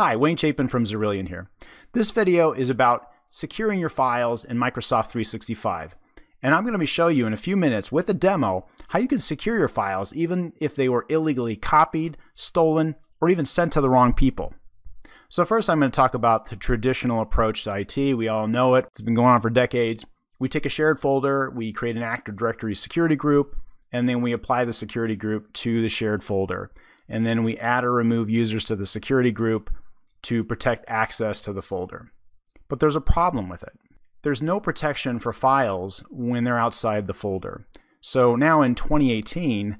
Hi, Wayne Chapin from Xerillion here. This video is about securing your files in Microsoft 365. And I'm going to be showing you in a few minutes with a demo how you can secure your files even if they were illegally copied, stolen, or even sent to the wrong people. So first I'm going to talk about the traditional approach to IT. We all know it. It's been going on for decades. We take a shared folder, we create an Active Directory security group, and then we apply the security group to the shared folder. And then we add or remove users to the security group to protect access to the folder. But there's a problem with it. There's no protection for files when they're outside the folder. So now in 2018,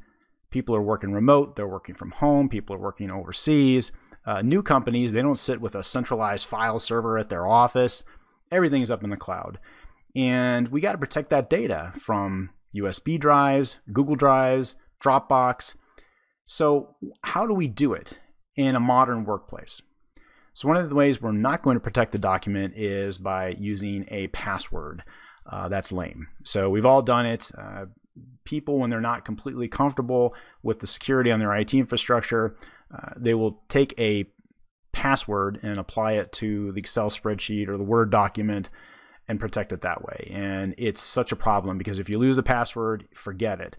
people are working remote, they're working from home, people are working overseas. New companies, they don't sit with a centralized file server at their office. Everything's up in the cloud. And we got to protect that data from USB drives, Google drives, Dropbox. So how do we do it in a modern workplace? So one of the ways we're not going to protect the document is by using a password. That's lame. So we've all done it. People, when they're not completely comfortable with the security on their IT infrastructure, they will take a password and apply it to the Excel spreadsheet or the Word document and protect it that way. And it's such a problem because if you lose the password, forget it.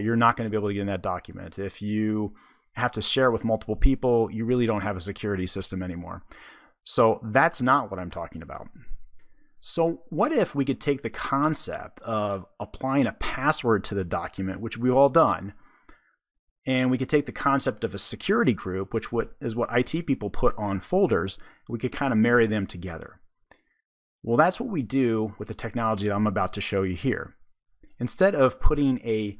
You're not going to be able to get in that document. If you have to share with multiple people, you really don't have a security system anymore. So that's not what I'm talking about. So what if we could take the concept of applying a password to the document, which we've all done, and we could take the concept of a security group, which is what IT people put on folders, we could kind of marry them together. Well, that's what we do with the technology that I'm about to show you here. Instead of putting a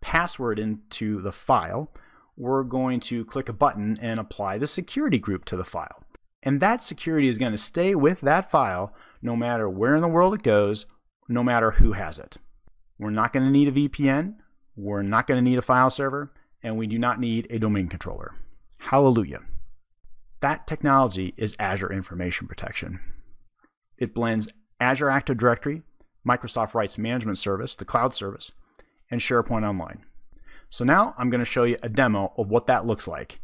password into the file, we're going to click a button and apply the security group to the file. And that security is going to stay with that file no matter where in the world it goes, no matter who has it. We're not going to need a VPN, we're not going to need a file server, and we do not need a domain controller. Hallelujah. That technology is Azure Information Protection. It blends Azure Active Directory, Microsoft Rights Management Service, the cloud service, and SharePoint Online. So now I'm going to show you a demo of what that looks like.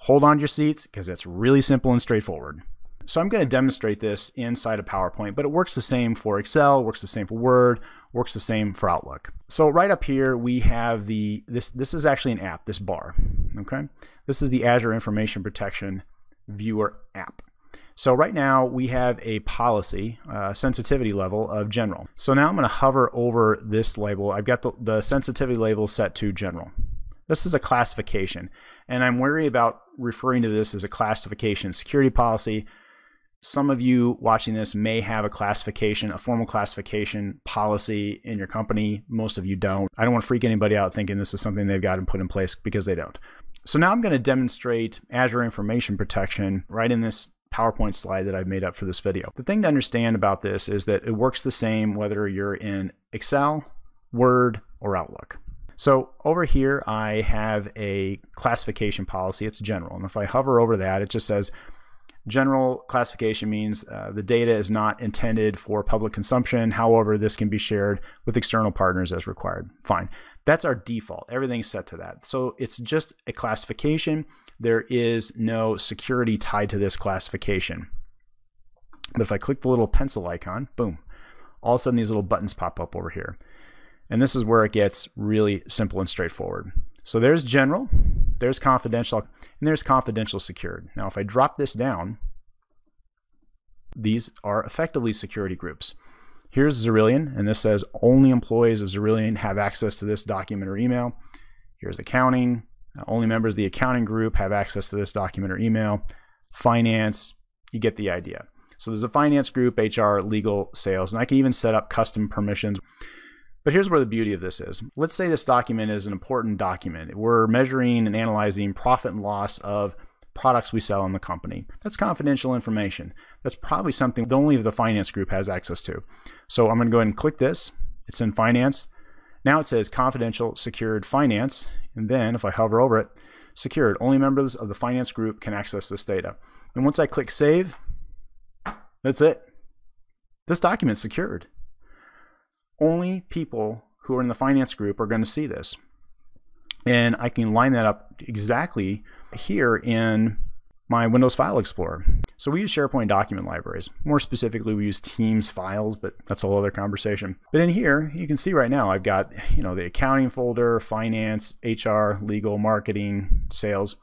Hold on to your seats because it's really simple and straightforward. So I'm going to demonstrate this inside of PowerPoint, but it works the same for Excel, works the same for Word, works the same for Outlook. So right up here we have this is actually an app, this bar, okay? This is the Azure Information Protection Viewer app. So right now we have a policy sensitivity level of general. So now I'm going to hover over this label. I've got the sensitivity label set to general. This is a classification, and I'm wary about referring to this as a classification security policy. Some of you watching this may have a classification, a formal classification policy in your company. Most of you don't. I don't want to freak anybody out thinking this is something they've got and put in place because they don't. So now I'm going to demonstrate Azure Information Protection right in this PowerPoint slide that I've made up for this video. The thing to understand about this is that it works the same whether you're in Excel, Word, or Outlook. So over here I have a classification policy, it's general, and if I hover over that it just says general classification means the data is not intended for public consumption, however this can be shared with external partners as required. Fine. That's our default. Everything's set to that. So it's just a classification. There is no security tied to this classification. But if I click the little pencil icon, boom, all of a sudden these little buttons pop up over here. And this is where it gets really simple and straightforward. So there's general, there's confidential, and there's confidential secured. Now if I drop this down, these are effectively security groups. Here's Xerillion, and this says only employees of Xerillion have access to this document or email. Here's accounting, only members of the accounting group have access to this document or email. Finance, you get the idea. So there's a finance group, HR, legal, sales, and I can even set up custom permissions. But here's where the beauty of this is. Let's say this document is an important document. We're measuring and analyzing profit and loss of products we sell in the company. That's confidential information. That's probably something only the finance group has access to. So I'm going to go ahead and click this. It's in finance. Now it says confidential secured finance. And then if I hover over it, secured. Only members of the finance group can access this data. And once I click save, that's it. This document's secured. Only people who are in the finance group are going to see this. And I can line that up exactly here in my Windows File Explorer. So we use SharePoint document libraries. More specifically, we use Teams files, but that's a whole other conversation. But in here, you can see right now, I've got, you know, the accounting folder, finance, HR, legal, marketing, sales.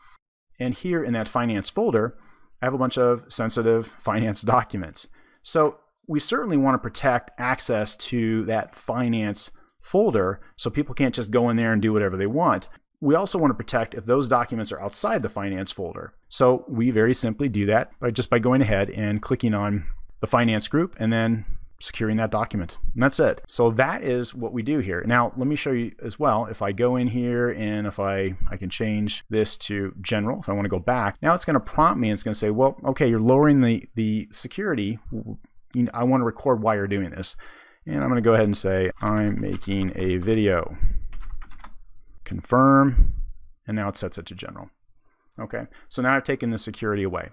And here in that finance folder, I have a bunch of sensitive finance documents. So we certainly want to protect access to that finance folder so people can't just go in there and do whatever they want. We also want to protect if those documents are outside the finance folder. So we very simply do that by just by going ahead and clicking on the finance group and then securing that document. And that's it. So that is what we do here. Now, let me show you as well. If I go in here and if I can change this to general, if I want to go back, now it's going to prompt me and it's going to say, well, okay, you're lowering the security. I want to record why you're doing this. And I'm going to go ahead and say, I'm making a video. Confirm, and now it sets it to general. Okay, so now I've taken the security away.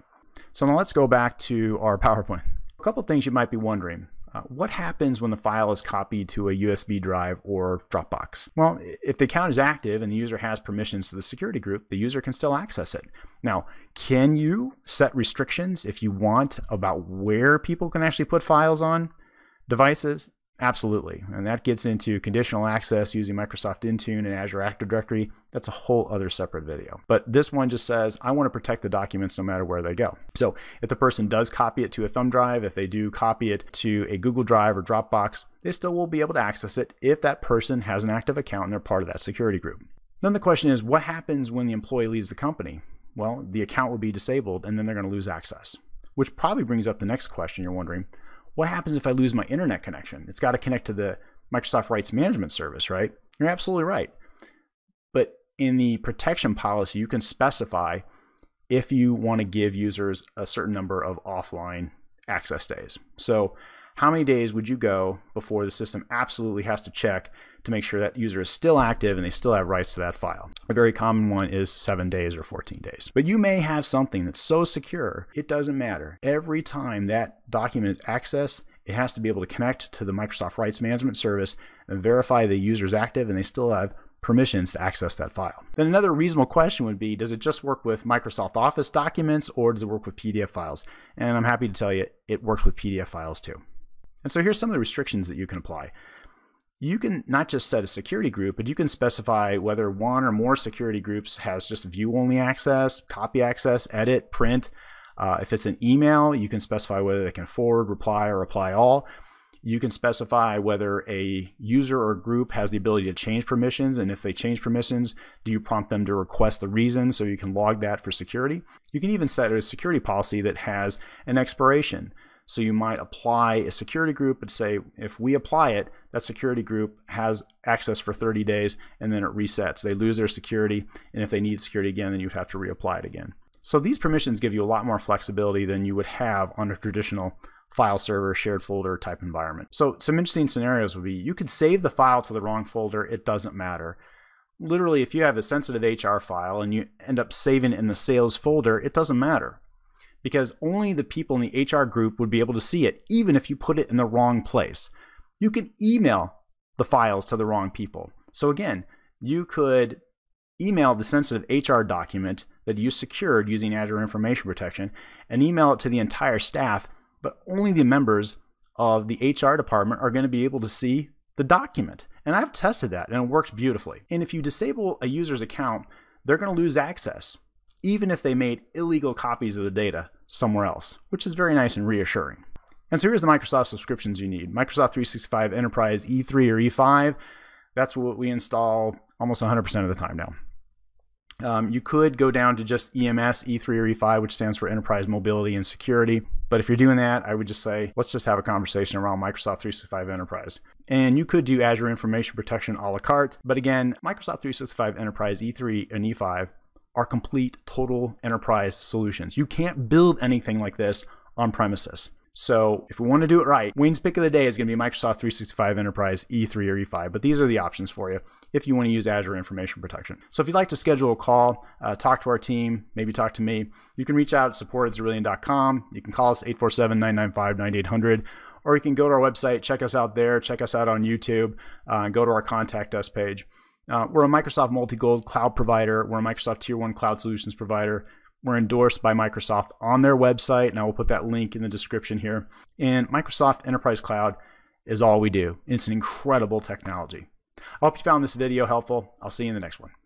So now let's go back to our PowerPoint. A couple things you might be wondering. What happens when the file is copied to a USB drive or Dropbox? Well, if the account is active and the user has permissions to the security group, the user can still access it. Now, can you set restrictions if you want about where people can actually put files on devices? Absolutely, and that gets into conditional access using Microsoft Intune and Azure Active Directory. That's a whole other separate video. But this one just says, I want to protect the documents no matter where they go. So if the person does copy it to a thumb drive, if they do copy it to a Google Drive or Dropbox, they still will be able to access it if that person has an active account and they're part of that security group. Then the question is, what happens when the employee leaves the company? Well, the account will be disabled and then they're going to lose access, which probably brings up the next question you're wondering. What happens if I lose my internet connection? It's got to connect to the Microsoft Rights Management Service, right? You're absolutely right. But in the protection policy, you can specify if you want to give users a certain number of offline access days. So how many days would you go before the system absolutely has to check to make sure that user is still active and they still have rights to that file? A very common one is 7 days or 14 days. But you may have something that's so secure, it doesn't matter. Every time that document is accessed, it has to be able to connect to the Microsoft Rights Management Service and verify the user is active and they still have permissions to access that file. Then another reasonable question would be, does it just work with Microsoft Office documents or does it work with PDF files? And I'm happy to tell you, it works with PDF files too. And so here's some of the restrictions that you can apply. You can not just set a security group, but you can specify whether one or more security groups has just view-only access, copy access, edit, print. If it's an email, you can specify whether they can forward, reply, or reply all. You can specify whether a user or group has the ability to change permissions, and if they change permissions, do you prompt them to request the reason so you can log that for security? You can even set a security policy that has an expiration. So you might apply a security group and say, if we apply it, that security group has access for 30 days and then it resets. They lose their security, and if they need security again, then you'd have to reapply it again. So these permissions give you a lot more flexibility than you would have on a traditional file server, shared folder type environment. So some interesting scenarios would be, you could save the file to the wrong folder, it doesn't matter. Literally, if you have a sensitive HR file and you end up saving it in the sales folder, it doesn't matter, because only the people in the HR group would be able to see it, even if you put it in the wrong place. You can email the files to the wrong people. So again, you could email the sensitive HR document that you secured using Azure Information Protection and email it to the entire staff, but only the members of the HR department are going to be able to see the document. And I've tested that, and it works beautifully. And if you disable a user's account, they're going to lose access, even if they made illegal copies of the data somewhere else, which is very nice and reassuring. And so here's the Microsoft subscriptions you need. Microsoft 365 Enterprise E3 or E5, that's what we install almost 100% of the time now. You could go down to just EMS, E3 or E5, which stands for Enterprise Mobility and Security. But if you're doing that, I would just say, let's just have a conversation around Microsoft 365 Enterprise. And you could do Azure Information Protection a la carte. But again, Microsoft 365 Enterprise E3 and E5 are complete total enterprise solutions. You can't build anything like this on premises. So if we want to do it right, Wayne's pick of the day is going to be Microsoft 365 Enterprise E3 or E5, but these are the options for you if you want to use Azure Information Protection. So if you'd like to schedule a call, talk to our team, maybe talk to me, you can reach out at support@xerillion.com. You can call us 847-995-9800, or you can go to our website, check us out there, check us out on YouTube, and go to our Contact Us page. We're a Microsoft multi-gold cloud provider. We're a Microsoft Tier 1 cloud solutions provider. were endorsed by Microsoft on their website, and I will put that link in the description here. And Microsoft Enterprise Cloud is all we do. It's an incredible technology. I hope you found this video helpful. I'll see you in the next one.